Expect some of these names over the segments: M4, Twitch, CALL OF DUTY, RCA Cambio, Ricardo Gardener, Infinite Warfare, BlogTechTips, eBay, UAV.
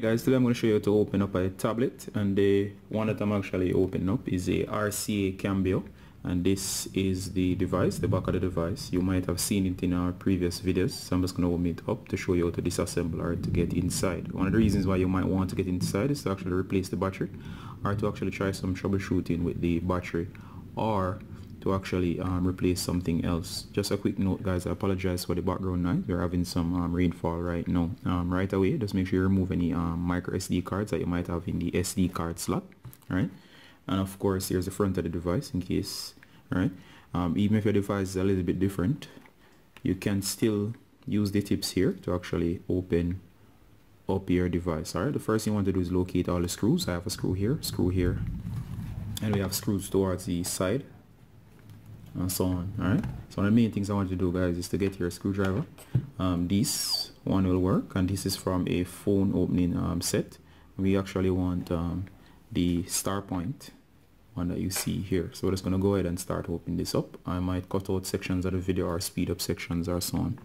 Guys, today I'm going to show you how to open up a tablet, and the one that I'm actually opening up is a RCA Cambio, and this is the device, the back of the device. You might have seen it in our previous videos, so I'm just going to open it up to show you how to disassemble or to get inside. One of the reasons why you might want to get inside is to actually replace the battery, or to actually try some troubleshooting with the battery, or to actually replace something else. Just a quick note, guys, I apologize for the background noise. We're having some rainfall right now. Right away, just make sure you remove any micro SD cards that you might have in the SD card slot, right? And of course, here's the front of the device in case, right? Even if your device is a little bit different, you can still use the tips here to actually open up your device, all right? The first thing you want to do is locate all the screws. I have a screw here, and we have screws towards the side, and so on. All right, so one of the main things I want you to do, guys, is to get your screwdriver. This one will work, and this is from a phone opening set. We actually want the star point one that you see here, so we're just going to go ahead and start opening this up. I might cut out sections of the video or speed up sections or so on.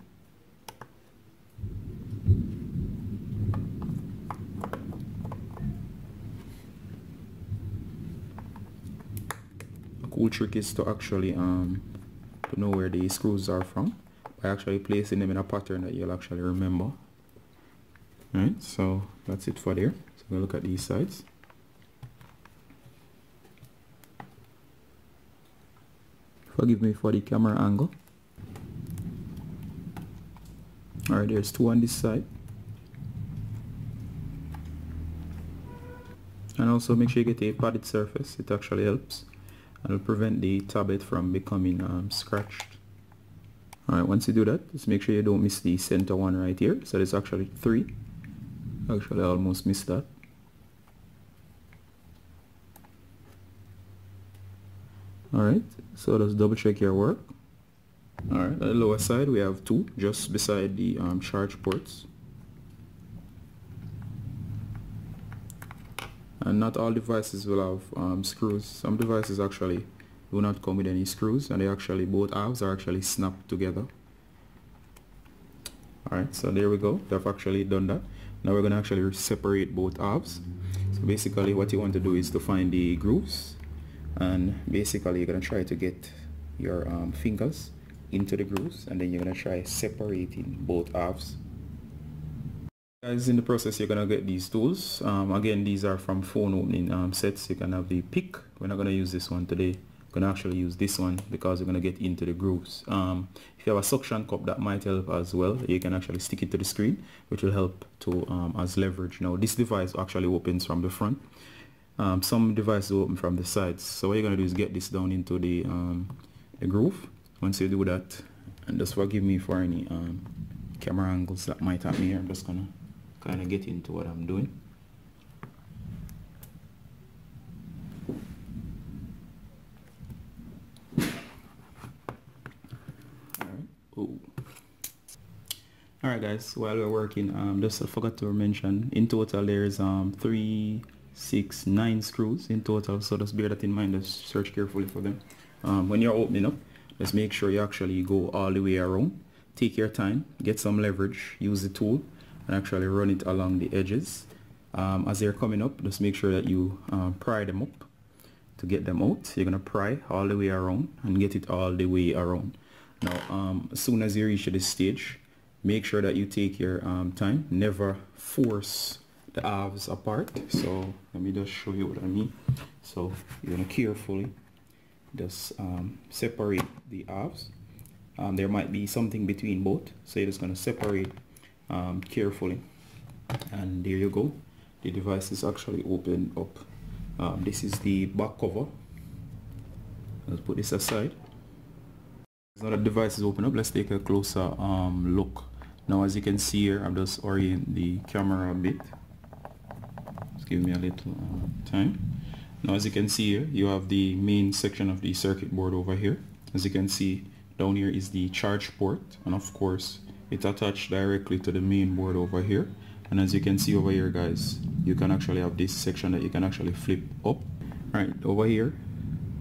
Cool trick is to actually to know where the screws are from by actually placing them in a pattern that you'll actually remember. Alright, so that's it for there. So we'll look at these sides. Forgive me for the camera angle. Alright, there's two on this side. And also make sure you get a padded surface, it actually helps. It'll prevent the tablet from becoming scratched. Alright, once you do that, just make sure you don't miss the center one right here. So there's actually three. Actually, I almost missed that. Alright, so just double check your work. Alright, on the lower side we have two, just beside the charge ports. And not all devices will have screws. Some devices actually do not come with any screws, and they actually, both halves are actually snapped together. Alright, so there we go. They've actually done that. Now we're going to actually separate both halves. So basically what you want to do is to find the grooves, and basically you're going to try to get your fingers into the grooves, and then you're going to try separating both halves. Guys, in the process you're gonna get these tools. Again, these are from phone opening sets. You can have the pick. We're not gonna use this one today. We're gonna actually use this one because we're gonna get into the grooves. If you have a suction cup, that might help as well. You can actually stick it to the screen, which will help to as leverage. Now this device actually opens from the front. Some devices open from the sides. So what you're gonna do is get this down into the groove. Once you do that, and just forgive me for any camera angles that might happen here. I'm just gonna kind of get into what I'm doing. Alright guys, while we're working, just I forgot to mention, in total there's 3, 6, 9 screws in total, so just bear that in mind, just search carefully for them. When you're opening up, just make sure you actually go all the way around. Take your time, get some leverage, use the tool, and actually run it along the edges. As they're coming up, just make sure that you pry them up to get them out. You're gonna pry all the way around and get it all the way around. Now as soon as you reach this stage, make sure that you take your time. Never force the halves apart. So let me just show you what I mean. So you're gonna carefully just separate the halves. There might be something between both, so you're just gonna separate carefully, and there you go, the device is actually opened up. This is the back cover. Let's put this aside. Now that the device is open up, let's take a closer look. Now as you can see here, I'm just orienting the camera a bit, just give me a little time. Now as you can see here, you have the main section of the circuit board over here. As you can see down here is the charge port, and of course it attached directly to the main board over here. And as you can see over here, guys, you can actually have this section that you can actually flip up. Right over here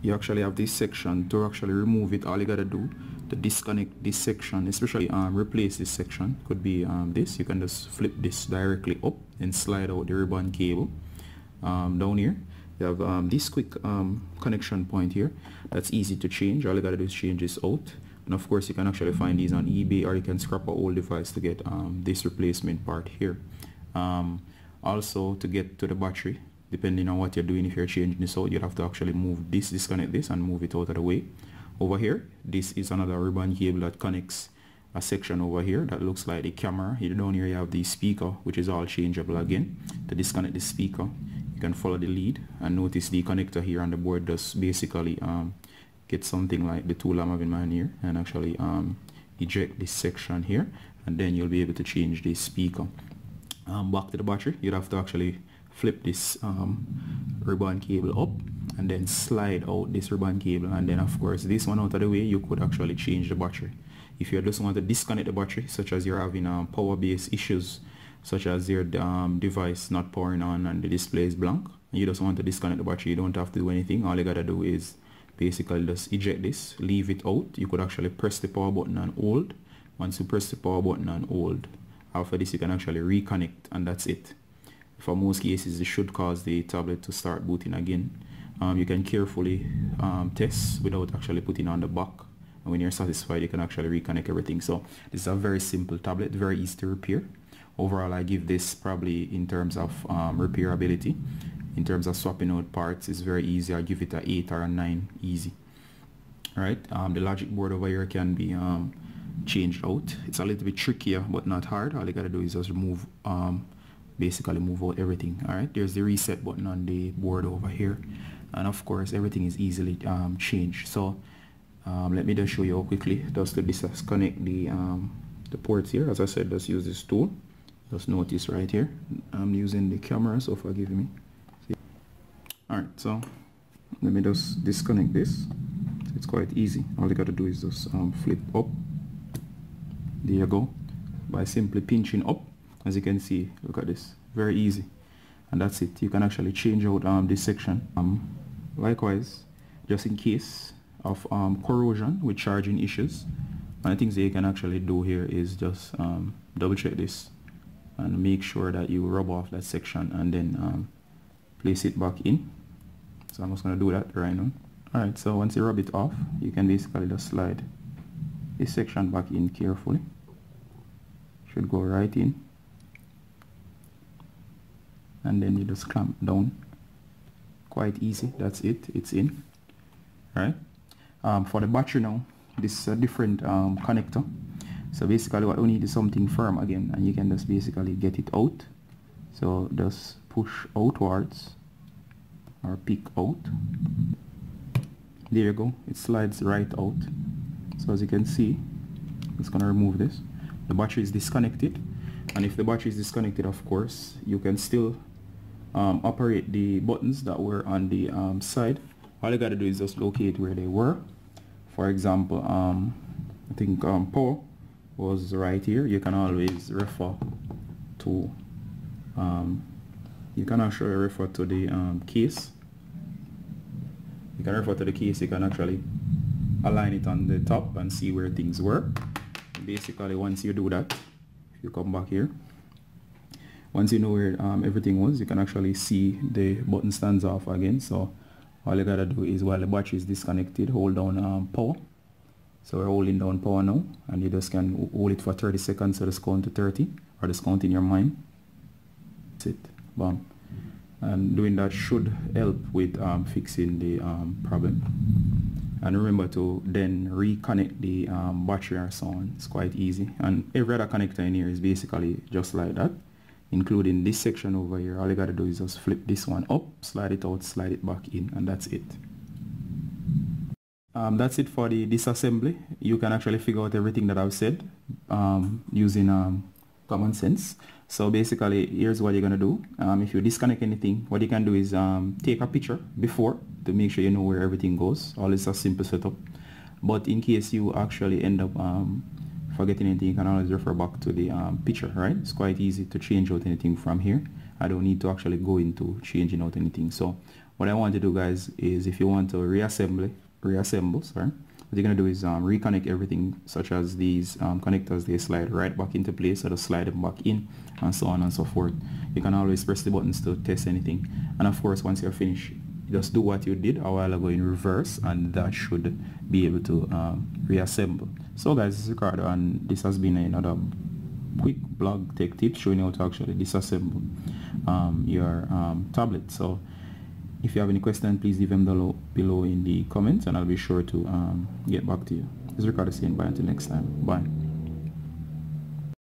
you actually have this section. To actually remove it, all you gotta do to disconnect this section, especially replace this section. Could be this. You can just flip this directly up and slide out the ribbon cable down here. You have this quick connection point here. That's easy to change. All you gotta do is change this out. And of course you can actually find these on eBay, or you can scrap an old device to get this replacement part here. Also, to get to the battery, depending on what you're doing, if you're changing this out, you'll have to actually move this, disconnect this and move it out of the way. Over here, this is another ribbon cable that connects a section over here that looks like the camera. Down here you have the speaker, which is all changeable again. To disconnect the speaker, you can follow the lead, and notice the connector here on the board does basically get something like the tool I'm having in my hand here, and actually eject this section here, and then you'll be able to change the speaker. Back to the battery, you'd have to actually flip this ribbon cable up and then slide out this ribbon cable, and then of course this one out of the way. You could actually change the battery. If you just want to disconnect the battery, such as you're having power based issues, such as your device not powering on and the display is blank, you just want to disconnect the battery, you don't have to do anything. All you gotta do is basically just eject this, leave it out. You could actually press the power button and hold. Once you press the power button and hold, after this you can actually reconnect, and that's it. For most cases it should cause the tablet to start booting again. You can carefully test without actually putting on the back, and when you're satisfied you can actually reconnect everything. So this is a very simple tablet, very easy to repair. Overall I give this probably, in terms of repairability, in terms of swapping out parts, it's very easy. I give it a 8 or a 9 easy. Alright, the logic board over here can be changed out. It's a little bit trickier but not hard. All you gotta do is just remove basically move out everything. All right, there's the reset button on the board over here, and of course everything is easily changed. So let me just show you how quickly just to disconnect the ports here. As I said, just use this tool. Just notice right here I'm using the camera, so forgive me. See? All right, so let me just disconnect this. It's quite easy. All you got to do is just flip up. There you go, by simply pinching up. As you can see, look at this, very easy, and that's it. You can actually change out this section. Likewise, just in case of corrosion with charging issues, one of the things that you can actually do here is just double check this and make sure that you rub off that section and then place it back in. So I'm just going to do that right now. Alright, so once you rub it off, you can basically just slide this section back in carefully. Should go right in. And then you just clamp down. Quite easy. That's it. It's in. Right. For the battery now, this is a different connector. So basically what we need is something firm again, and you can just basically get it out. So just push outwards or pick out. There you go. It slides right out. So as you can see, it's gonna remove this. The battery is disconnected, and if the battery is disconnected, of course you can still operate the buttons that were on the side. All you gotta do is just locate where they were. For example, I think power was right here. You can always refer to the case. You can refer to the case. You can actually align it on the top and see where things were. Basically, once you do that, if you come back here, once you know where everything was, you can actually see the button stands off again. So all you gotta do is, while the battery is disconnected, hold down power. So we're holding down power now, and you just can hold it for 30 seconds. So just count to 30, or just count in your mind. That's it. Bam. And doing that should help with fixing the problem. And remember to then reconnect the battery or so on. It's quite easy. And every other connector in here is basically just like that, including this section over here. All you gotta do is just flip this one up, slide it out, slide it back in, and that's it. That's it for the disassembly. You can actually figure out everything that I've said using common sense. So basically, here's what you're gonna do. If you disconnect anything, what you can do is take a picture before to make sure you know where everything goes. All it's a simple setup, but in case you actually end up forgetting anything, you can always refer back to the picture. Right, it's quite easy to change out anything from here. I don't need to actually go into changing out anything. So what I want to do, guys, is if you want to reassemble what you're going to do is reconnect everything, such as these connectors. They slide right back into place, so they'll slide them back in, and so on and so forth. You can always press the buttons to test anything, and of course once you're finished, just do what you did a while ago in reverse, and that should be able to reassemble. So guys, this is Ricardo, and this has been another quick blog tech tip showing you how to actually disassemble your tablet. So if you have any questions, please leave them below in the comments, and I'll be sure to get back to you. This is Ricardo saying bye until next time. Bye.